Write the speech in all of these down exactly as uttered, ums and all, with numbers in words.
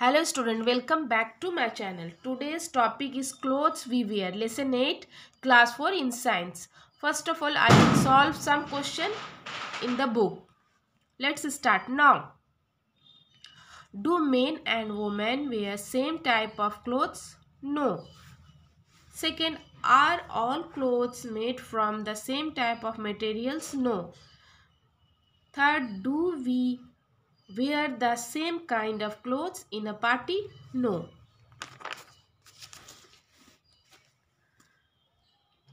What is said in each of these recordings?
Hello student, welcome back to my channel. Today's topic is clothes we wear. Lesson eight, class four in science. First of all, I will solve some question in the book. Let's start now. Do men and women wear same type of clothes? No. Second, are all clothes made from the same type of materials? No. Third, do we wear the same kind of clothes in a party? No.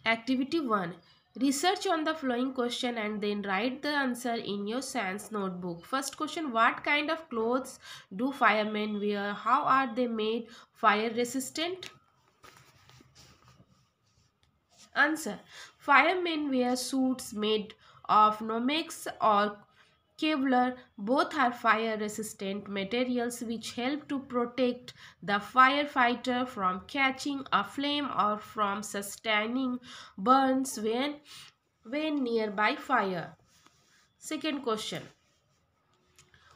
Activity one. Research on the following question and then write the answer in your science notebook. First question. What kind of clothes do firemen wear? How are they made fire resistant? Answer. Firemen wear suits made of Nomex or Kevlar. Both are fire resistant materials which help to protect the firefighter from catching a flame or from sustaining burns when when nearby fire. Second question.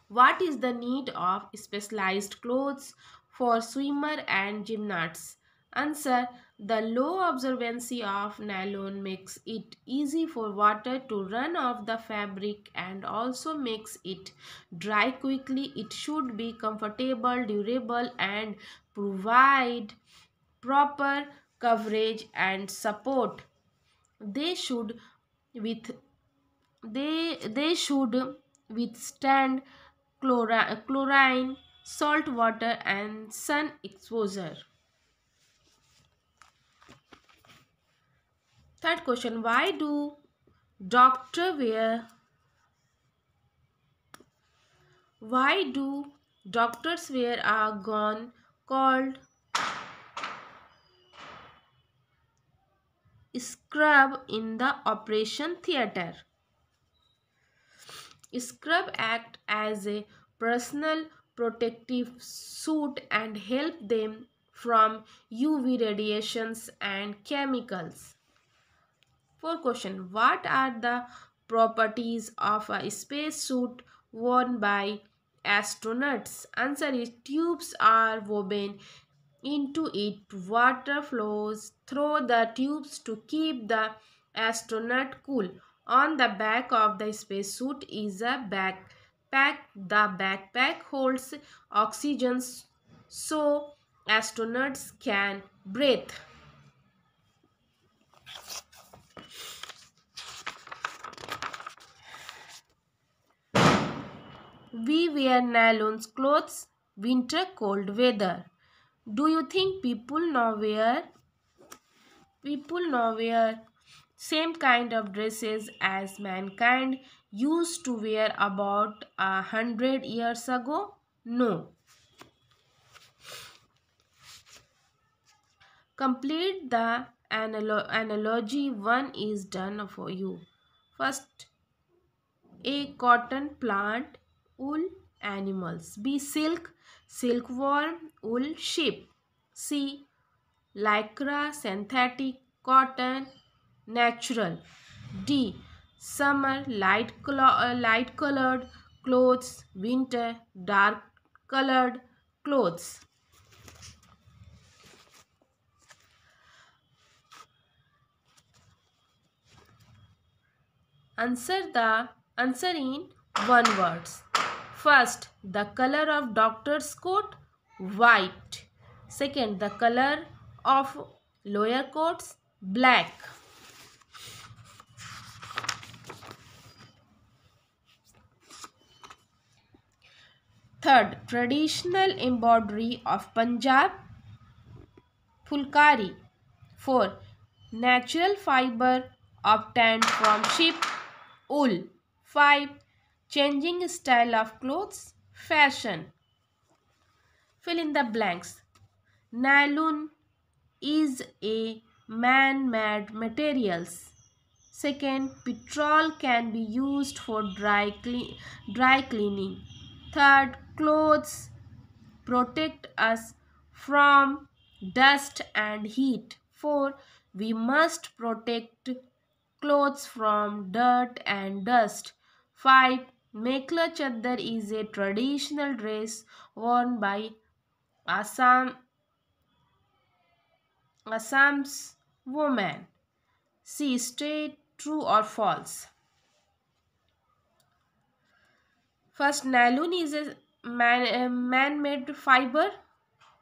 What is the need of specialized clothes for swimmer and gymnasts? Answer. The low absorbency of nylon makes it easy for water to run off the fabric and also makes it dry quickly. It should be comfortable, durable and provide proper coverage and support. They should with they they should withstand chlorine, chlorine, salt water and sun exposure. Third question, why do doctor wear, why do doctors wear a gown called scrub in the operation theater? Scrub act as a personal protective suit and help them from U V radiations and chemicals. Fourth question. What are the properties of a spacesuit worn by astronauts? Answer is tubes are woven into it. Water flows through the tubes to keep the astronaut cool. On the back of the spacesuit is a backpack. The backpack holds oxygen so astronauts can breathe. We wear nylon clothes winter cold weather. Do you think people now wear people now wear same kind of dresses as mankind used to wear about a hundred years ago? No. Complete the analo analogy. One is done for you. First, A. Cotton plant, wool animals. B. Silk, silkworm, wool sheep. C. Lycra, synthetic, cotton, natural. D. Summer, light uh, light colored clothes. Winter, dark colored clothes. Answer the answer in one words. First, the color of doctor's coat, white. Second, the color of lawyer coats, black. Third, traditional embroidery of Punjab, Phulkari. Four, natural fiber obtained from sheep, wool. Five, changing style of clothes, fashion. Fill in the blanks. Nylon is a man-made material. Second, petrol can be used for dry, clean, dry cleaning. Third, clothes protect us from dust and heat. Four, we must protect clothes from dirt and dust. Five, Mekhla Chadar is a traditional dress worn by Assam, Assam's woman. C. State true or false. First, nylon is a man-made fiber.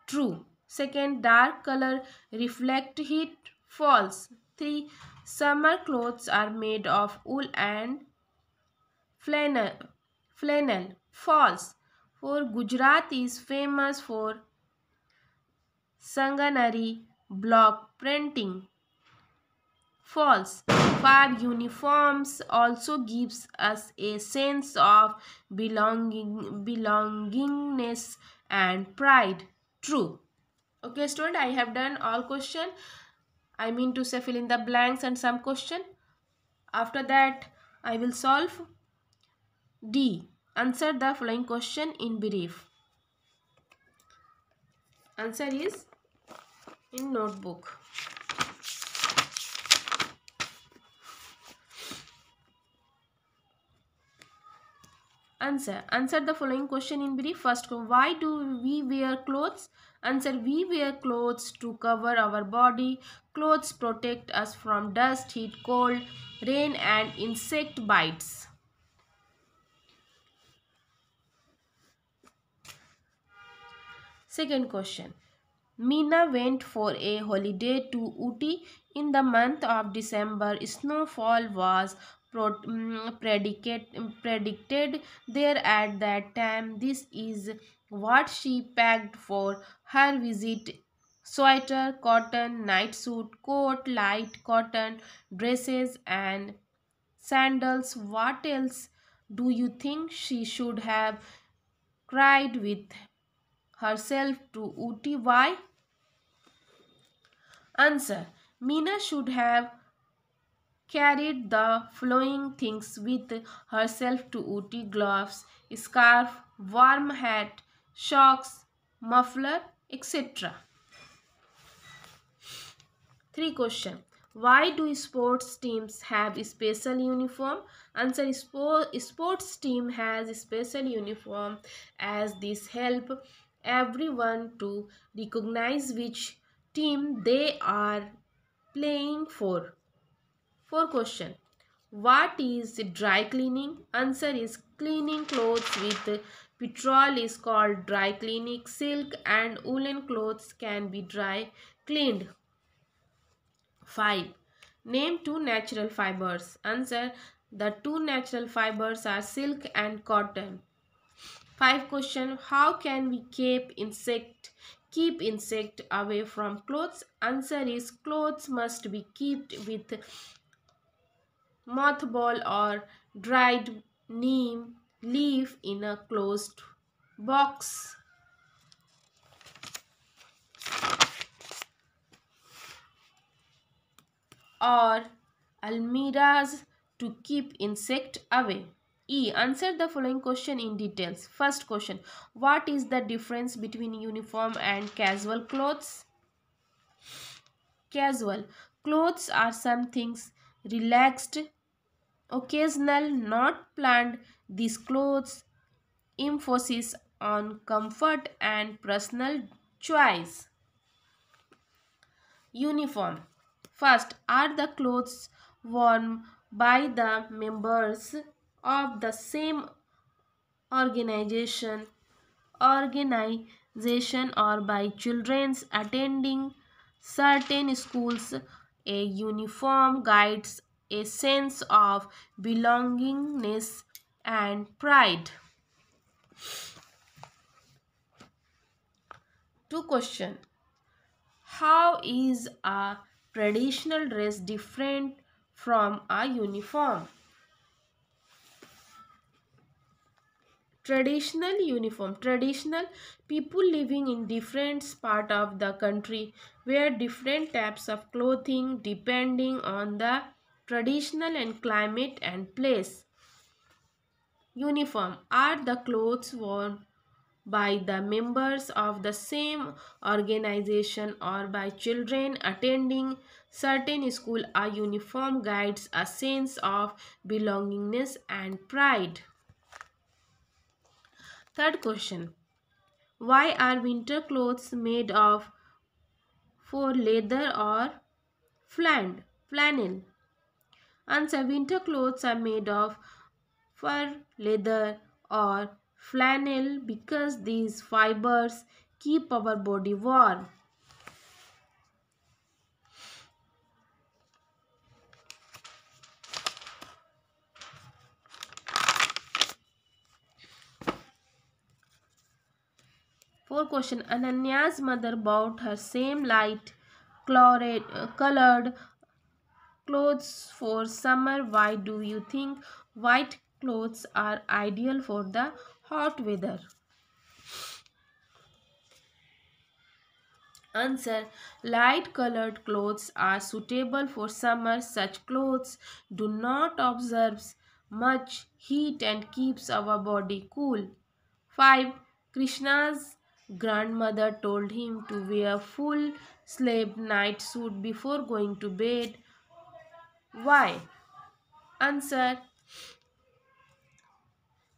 True. Second, dark color reflect heat. False. Three, summer clothes are made of wool and flannel. Flannel. False. Four, Gujarat is famous for Sanganari block printing. False. Five, uniforms also gives us a sense of belonging, belongingness and pride. True. Okay, student, I have done all question. I mean to say fill in the blanks and some question. After that, I will solve D. Answer the following question in brief. Answer is in notebook. Answer. Answer the following question in brief. First, why do we wear clothes? Answer. We wear clothes to cover our body. Clothes protect us from dust, heat, cold, rain and insect bites. Second question. Meena went for a holiday to Ooty in the month of December. Snowfall was Predicate, predicted there at that time. This is what she packed for her visit: sweater, cotton, night suit, coat, light cotton, dresses and sandals. What else do you think she should have? Cried with herself to Ooty. Why? Answer. Meena should have carried the flowing things with herself to Ooty: gloves, scarf, warm hat, socks, muffler, et cetera. Three question. Why do sports teams have a special uniform? Answer. Sports team has a special uniform as this helps everyone to recognize which team they are playing for. Four question. What is dry cleaning? Answer is cleaning clothes with petrol is called dry cleaning. Silk and woolen clothes can be dry cleaned. Five. Name two natural fibers. Answer. The two natural fibers are silk and cotton. Five question. How can we keep insect keep insect away from clothes? Answer is clothes must be kept with mothball or dried neem leaf in a closed box. Or almirahs to keep insect away. E. Answer the following question in details. First question. What is the difference between uniform and casual clothes? Casual clothes are some things relaxed, occasional, not planned. These clothes emphasis on comfort and personal choice. Uniform. First, are the clothes worn by the members of the same organization, organization or by children attending certain schools. A uniform guides a sense of belongingness and pride. Two question. How is a traditional dress different from a uniform? Traditional uniform. Traditional people living in different parts of the country wear different types of clothing depending on the traditional and climate and place. Uniform are the clothes worn by the members of the same organization or by children attending certain school. A uniform guides a sense of belongingness and pride. Third question. Why are winter clothes made of for leather or flannel? Answer: winter clothes are made of fur, leather or flannel because these fibers keep our body warm. Fourth question: Ananya's mother bought her same light colored, uh, colored clothes for summer. Why do you think white clothes are ideal for the hot weather? Answer: light colored clothes are suitable for summer. Such clothes do not absorb much heat and keeps our body cool. Five. Krishna's grandmother told him to wear full sleeve night suit before going to bed. Why? Answer: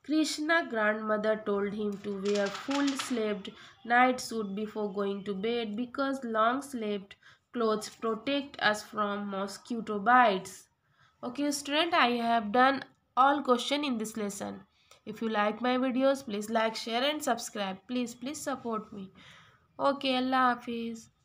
Krishna's grandmother told him to wear full sleeved night suit before going to bed because long sleeved clothes protect us from mosquito bites. Okay student, I have done all questions in this lesson. If you like my videos, please like, share and subscribe. Please, please support me. Okay, Allah Hafiz.